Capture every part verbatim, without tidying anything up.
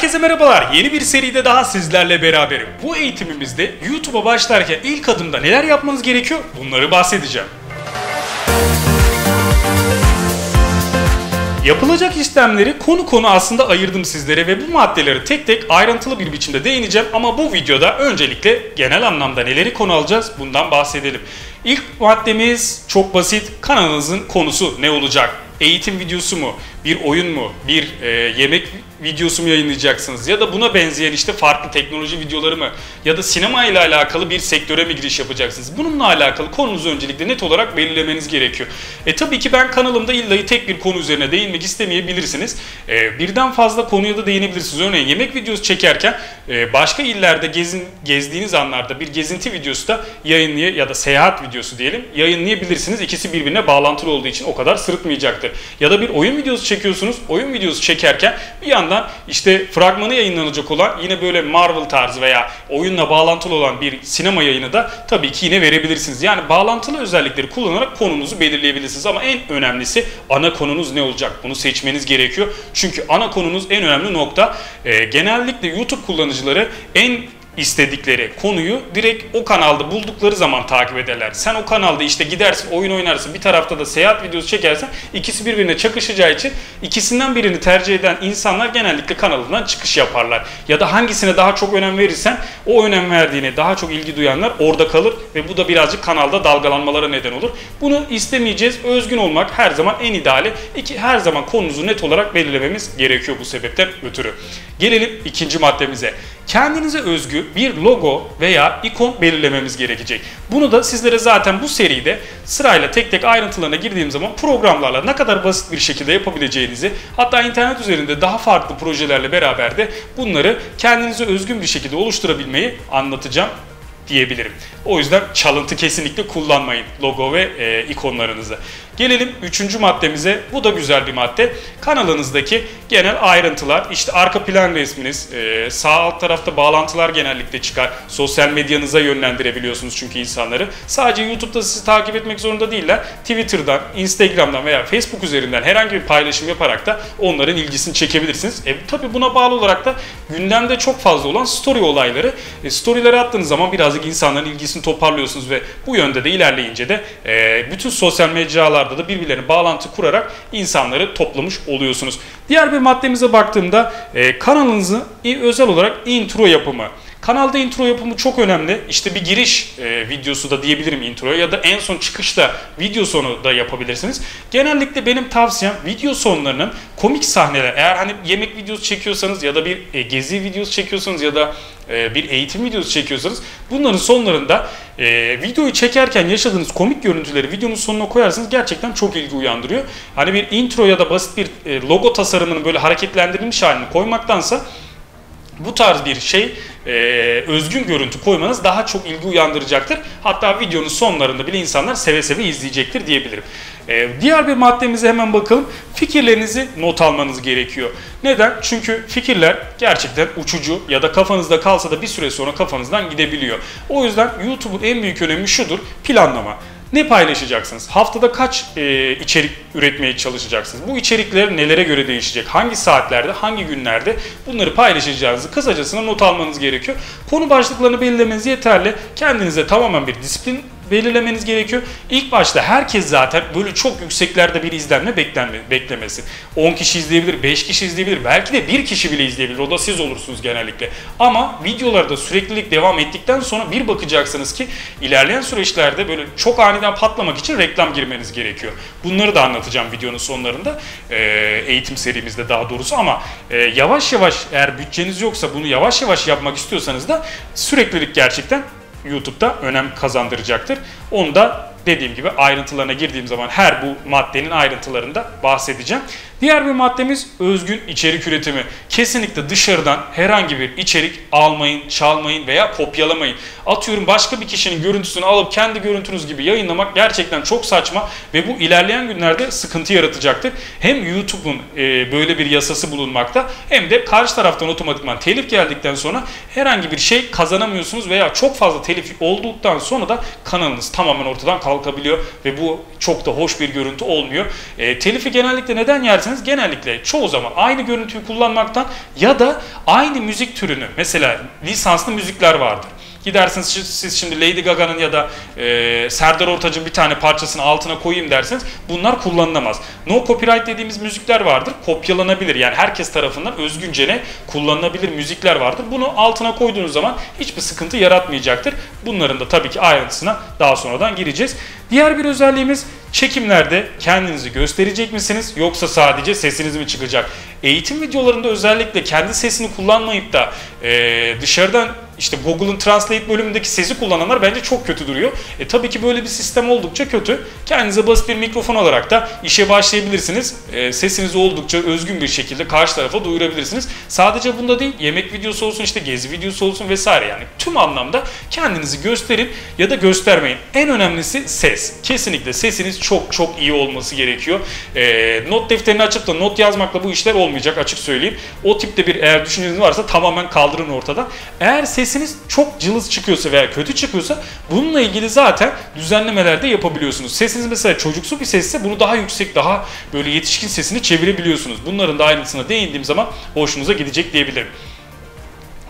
Herkese merhabalar. Yeni bir seride daha sizlerle beraberim. Bu eğitimimizde YouTube'a başlarken ilk adımda neler yapmanız gerekiyor? Bunları bahsedeceğim. Yapılacak işlemleri konu konu aslında ayırdım sizlere ve bu maddeleri tek tek ayrıntılı bir biçimde değineceğim ama bu videoda öncelikle genel anlamda neleri konu alacağız bundan bahsedelim. İlk maddemiz çok basit. Kanalınızın konusu ne olacak? Eğitim videosu mu, bir oyun mu, bir e, yemek videosu mu yayınlayacaksınız ya da buna benzeyen işte farklı teknoloji videoları mı ya da sinema ile alakalı bir sektöre mi giriş yapacaksınız? Bununla alakalı konunuzu öncelikle net olarak belirlemeniz gerekiyor. E tabii ki ben kanalımda illa tek bir konu üzerine değinmek istemeyebilirsiniz. E, birden fazla konuya da değinebilirsiniz. Örneğin yemek videosu çekerken e, başka illerde gezin, gezdiğiniz anlarda bir gezinti videosu da yayınlay ya da seyahat videosu diyelim yayınlayabilirsiniz. İkisi birbirine bağlantılı olduğu için o kadar sırıtmayacaktır. Ya da bir oyun videosu çekiyorsunuz. Oyun videosu çekerken bir yandan işte fragmanı yayınlanacak olan yine böyle Marvel tarzı veya oyunla bağlantılı olan bir sinema yayını da tabii ki yine verebilirsiniz. Yani bağlantılı özellikleri kullanarak konunuzu belirleyebilirsiniz. Ama en önemlisi ana konunuz ne olacak? Bunu seçmeniz gerekiyor. Çünkü ana konunuz en önemli nokta. E, genellikle YouTube kullanıcıları en istedikleri konuyu direkt o kanalda buldukları zaman takip ederler. Sen o kanalda işte gidersin, oyun oynarsın, bir tarafta da seyahat videosu çekersen ikisi birbirine çakışacağı için ikisinden birini tercih eden insanlar genellikle kanalından çıkış yaparlar. Ya da hangisine daha çok önem verirsen o önem verdiğine daha çok ilgi duyanlar orada kalır ve bu da birazcık kanalda dalgalanmalara neden olur. Bunu istemeyeceğiz. Özgün olmak her zaman en ideali. İki, her zaman konumuzu net olarak belirlememiz gerekiyor bu sebepten ötürü. Gelelim ikinci maddemize. Kendinize özgü bir logo veya ikon belirlememiz gerekecek. Bunu da sizlere zaten bu seride sırayla tek tek ayrıntılarına girdiğim zaman programlarla ne kadar basit bir şekilde yapabileceğinizi, hatta internet üzerinde daha farklı projelerle beraber de bunları kendinize özgün bir şekilde oluşturabilmeyi anlatacağım diyebilirim. O yüzden çalıntı kesinlikle kullanmayın logo ve e, ikonlarınızı. Gelelim üçüncü maddemize. Bu da güzel bir madde. Kanalınızdaki genel ayrıntılar, işte arka plan resminiz, e, sağ alt tarafta bağlantılar genellikle çıkar. Sosyal medyanıza yönlendirebiliyorsunuz çünkü insanları. Sadece YouTube'da sizi takip etmek zorunda değiller. Twitter'dan, Instagram'dan veya Facebook üzerinden herhangi bir paylaşım yaparak da onların ilgisini çekebilirsiniz. E, tabii buna bağlı olarak da gündemde çok fazla olan story olayları, e, story'lere attığınız zaman birazcık insanların ilgisini toparlıyorsunuz ve bu yönde de ilerleyince de e, bütün sosyal mecralarda da birbirlerine bağlantı kurarak insanları toplamış oluyorsunuz. Diğer bir maddemize baktığımda e, kanalınızı özel olarak intro yapımı. Kanalda intro yapımı çok önemli. İşte bir giriş e, videosu da diyebilirim introya ya da en son çıkışta video sonu da yapabilirsiniz. Genellikle benim tavsiyem video sonlarının komik sahneler. Eğer hani yemek videosu çekiyorsanız ya da bir e, gezi videosu çekiyorsanız ya da e, bir eğitim videosu çekiyorsanız bunların sonlarında e, videoyu çekerken yaşadığınız komik görüntüleri videonun sonuna koyarsanız gerçekten çok ilgi uyandırıyor. Hani bir intro ya da basit bir e, logo tasarımının böyle hareketlendirilmiş halini koymaktansa bu tarz bir şey, e, özgün görüntü koymanız daha çok ilgi uyandıracaktır. Hatta videonun sonlarında bile insanlar seve seve izleyecektir diyebilirim. E, diğer bir maddemize hemen bakalım. Fikirlerinizi not almanız gerekiyor. Neden? Çünkü fikirler gerçekten uçucu ya da kafanızda kalsa da bir süre sonra kafanızdan gidebiliyor. O yüzden YouTube'un en büyük önemi şudur: planlama. Ne paylaşacaksınız? Haftada kaç e, içerik üretmeye çalışacaksınız? Bu içerikler nelere göre değişecek? Hangi saatlerde, hangi günlerde bunları paylaşacağınızı kısacasına not almanız gerekiyor. Konu başlıklarını belirlemeniz yeterli. Kendinize tamamen bir disiplin belirlemeniz gerekiyor. İlk başta herkes zaten böyle çok yükseklerde bir izlenme beklemesin. on kişi izleyebilir, beş kişi izleyebilir, belki de bir kişi bile izleyebilir. O da siz olursunuz genellikle. Ama videolarda süreklilik devam ettikten sonra bir bakacaksınız ki ilerleyen süreçlerde böyle çok aniden patlamak için reklam girmeniz gerekiyor. Bunları da anlatacağım videonun sonlarında. Eğitim serimizde daha doğrusu ama yavaş yavaş eğer bütçeniz yoksa bunu yavaş yavaş yapmak istiyorsanız da süreklilik gerçekten YouTube'da önem kazandıracaktır. Onu da dediğim gibi ayrıntılarına girdiğim zaman her bu maddenin ayrıntılarında bahsedeceğim. Diğer bir maddemiz özgün içerik üretimi. Kesinlikle dışarıdan herhangi bir içerik almayın, çalmayın veya kopyalamayın. Atıyorum başka bir kişinin görüntüsünü alıp kendi görüntünüz gibi yayınlamak gerçekten çok saçma ve bu ilerleyen günlerde sıkıntı yaratacaktır. Hem YouTube'un böyle bir yasası bulunmakta hem de karşı taraftan otomatikman telif geldikten sonra herhangi bir şey kazanamıyorsunuz veya çok fazla telif olduktan sonra da kanalınız tamamen ortadan kalkabiliyor ve bu çok da hoş bir görüntü olmuyor. Telifi genellikle neden yersiniz? isterseniz genellikle çoğu zaman aynı görüntüyü kullanmaktan ya da aynı müzik türünü, mesela lisanslı müzikler vardır. Gidersiniz siz şimdi Lady Gaga'nın ya da e, Serdar Ortaç'ın bir tane parçasını altına koyayım derseniz bunlar kullanılamaz. No copyright dediğimiz müzikler vardır. Kopyalanabilir. Yani herkes tarafından özgüncene kullanılabilir müzikler vardır. Bunu altına koyduğunuz zaman hiçbir sıkıntı yaratmayacaktır. Bunların da tabii ki ayrıntısına daha sonradan gireceğiz. Diğer bir özelliğimiz, çekimlerde kendinizi gösterecek misiniz yoksa sadece sesiniz mi çıkacak? Eğitim videolarında özellikle kendi sesini kullanmayıp da e, dışarıdan işte Google'ın Translate bölümündeki sesi kullananlar bence çok kötü duruyor. E tabii ki böyle bir sistem oldukça kötü. Kendinize basit bir mikrofon alarak da işe başlayabilirsiniz. E, sesinizi oldukça özgün bir şekilde karşı tarafa duyurabilirsiniz. Sadece bunda değil, yemek videosu olsun, işte gezi videosu olsun vesaire, yani tüm anlamda kendinizi gösterin ya da göstermeyin. En önemlisi ses. Kesinlikle sesiniz çok çok iyi olması gerekiyor. E, not defterini açıp da not yazmakla bu işler olmayacak, açık söyleyeyim. O tipte bir eğer düşünceniz varsa tamamen kaldırın ortadan. Eğer sesiniz çok cılız çıkıyorsa veya kötü çıkıyorsa bununla ilgili zaten düzenlemeler de yapabiliyorsunuz. Sesiniz mesela çocuksu bir sesse bunu daha yüksek, daha böyle yetişkin sesini çevirebiliyorsunuz. Bunların da ayrıntısına değindiğim zaman hoşunuza gidecek diyebilirim.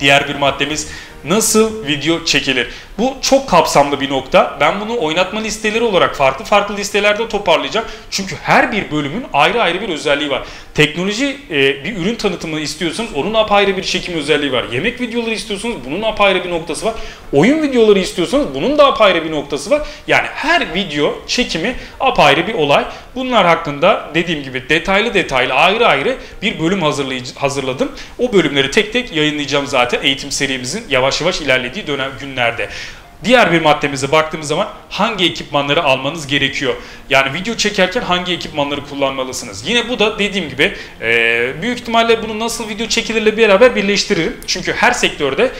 Diğer bir maddemiz, nasıl video çekilir? Bu çok kapsamlı bir nokta. Ben bunu oynatma listeleri olarak farklı farklı listelerde toparlayacağım. Çünkü her bir bölümün ayrı ayrı bir özelliği var. Teknoloji e, bir ürün tanıtımını istiyorsanız onun apayrı bir çekim özelliği var. Yemek videoları istiyorsanız bunun apayrı bir noktası var. Oyun videoları istiyorsanız bunun da apayrı bir noktası var. Yani her video çekimi apayrı bir olay. Bunlar hakkında dediğim gibi detaylı detaylı ayrı ayrı bir bölüm hazırladım. O bölümleri tek tek yayınlayacağım zaten eğitim serimizin yavaş yavaş ilerlediği dönem günlerde. Diğer bir maddemize baktığımız zaman hangi ekipmanları almanız gerekiyor? Yani video çekerken hangi ekipmanları kullanmalısınız? Yine bu da dediğim gibi büyük ihtimalle bunu nasıl video çekilirle beraber birleştiririm. Çünkü her sektörde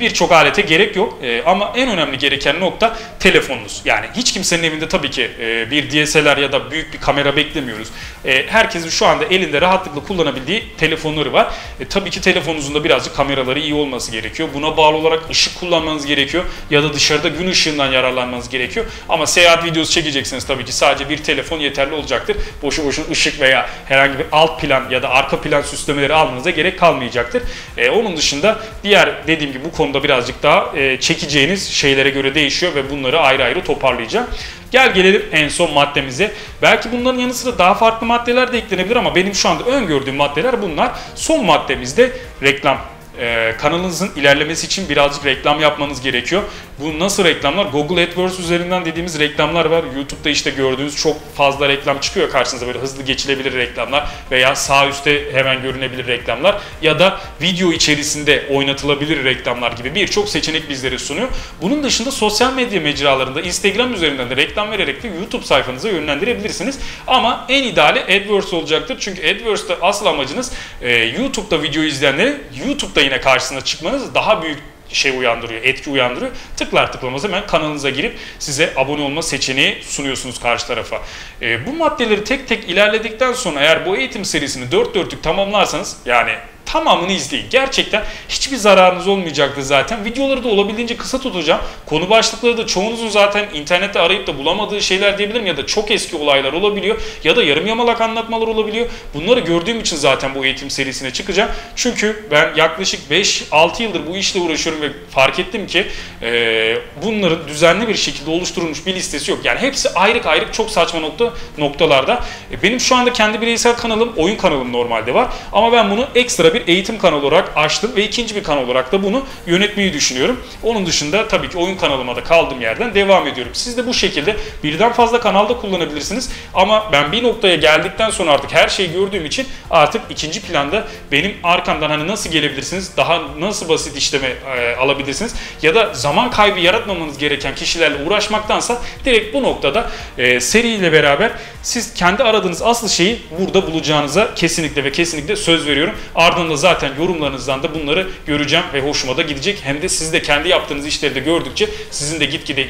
birçok alete gerek yok. Ama en önemli gereken nokta telefonunuz. Yani hiç kimsenin evinde tabii ki bir D S L R ya da büyük bir kamera beklemiyoruz. Herkesin şu anda elinde rahatlıkla kullanabildiği telefonları var. E, tabii ki telefonunuzun da birazcık kameraları iyi olması gerekiyor. Buna bağlı olarak ışık kullanmanız gerekiyor ya da dışarıda gün ışığından yararlanmanız gerekiyor. Ama seyahat videosu çekecekseniz tabii ki sadece bir telefon yeterli olacaktır. Boşu boşuna ışık veya herhangi bir alt plan ya da arka plan süslemeleri almanıza gerek kalmayacaktır. Ee, onun dışında diğer dediğim gibi bu konuda birazcık daha e, çekeceğiniz şeylere göre değişiyor ve bunları ayrı ayrı toparlayacağım. Gel gelelim en son maddemize. Belki bunların yanı sıra daha farklı maddeler de eklenebilir ama benim şu anda öngördüğüm maddeler bunlar. Son maddemizde reklam. Ee, kanalınızın ilerlemesi için birazcık reklam yapmanız gerekiyor. Bu nasıl reklamlar? Google AdWords üzerinden dediğimiz reklamlar var. YouTube'da işte gördüğünüz çok fazla reklam çıkıyor karşınıza, böyle hızlı geçilebilir reklamlar veya sağ üstte hemen görünebilir reklamlar ya da video içerisinde oynatılabilir reklamlar gibi birçok seçenek bizlere sunuyor. Bunun dışında sosyal medya mecralarında Instagram üzerinden de reklam vererek de YouTube sayfanıza yönlendirebilirsiniz. Ama en ideali AdWords olacaktır. Çünkü AdWords'ta asıl amacınız e, YouTube'da video izleyenleri YouTube'da yine karşısına çıkmanız daha büyük şey uyandırıyor, etki uyandırıyor. Tıklar tıklamaz hemen kanalınıza girip size abone olma seçeneği sunuyorsunuz karşı tarafa. E, bu maddeleri tek tek ilerledikten sonra eğer bu eğitim serisini dört dörtlük tamamlarsanız, yani tamamını izleyin. Gerçekten hiçbir zararınız olmayacaktır zaten. Videoları da olabildiğince kısa tutacağım. Konu başlıkları da çoğunuzun zaten internette arayıp da bulamadığı şeyler diyebilirim ya da çok eski olaylar olabiliyor ya da yarım yamalak anlatmalar olabiliyor. Bunları gördüğüm için zaten bu eğitim serisine çıkacağım. Çünkü ben yaklaşık beş altı yıldır bu işle uğraşıyorum ve fark ettim ki e, bunların düzenli bir şekilde oluşturulmuş bir listesi yok. Yani hepsi ayrık ayrık çok saçma nokta noktalarda. E, benim şu anda kendi bireysel kanalım, oyun kanalım normalde var ama ben bunu ekstra bir eğitim kanalı olarak açtım ve ikinci bir kanal olarak da bunu yönetmeyi düşünüyorum. Onun dışında tabii ki oyun kanalıma da kaldığım yerden devam ediyorum. Siz de bu şekilde birden fazla kanalda kullanabilirsiniz. Ama ben bir noktaya geldikten sonra artık her şeyi gördüğüm için artık ikinci planda benim arkamdan hani nasıl gelebilirsiniz, daha nasıl basit işleme e, alabilirsiniz ya da zaman kaybı yaratmamanız gereken kişilerle uğraşmaktansa direkt bu noktada e, seriyle beraber siz kendi aradığınız asıl şeyi burada bulacağınıza kesinlikle ve kesinlikle söz veriyorum. Ardından zaten yorumlarınızdan da bunları göreceğim ve hoşuma da gidecek. Hem de siz de kendi yaptığınız işleri de gördükçe sizin de gitgide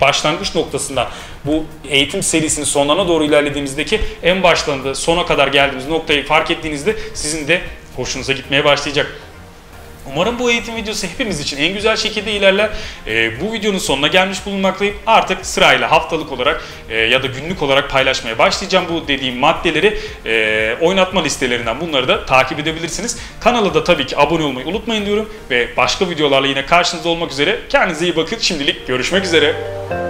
başlangıç noktasından bu eğitim serisinin sonlarına doğru ilerlediğimizdeki en başlarında sona kadar geldiğimiz noktayı fark ettiğinizde sizin de hoşunuza gitmeye başlayacak. Umarım bu eğitim videosu hepimiz için en güzel şekilde ilerler. E, bu videonun sonuna gelmiş bulunmaktayım. Artık sırayla haftalık olarak e, ya da günlük olarak paylaşmaya başlayacağım bu dediğim maddeleri. E, oynatma listelerinden bunları da takip edebilirsiniz. Kanala da tabii ki abone olmayı unutmayın diyorum ve başka videolarla yine karşınızda olmak üzere. Kendinize iyi bakın. Şimdilik görüşmek üzere.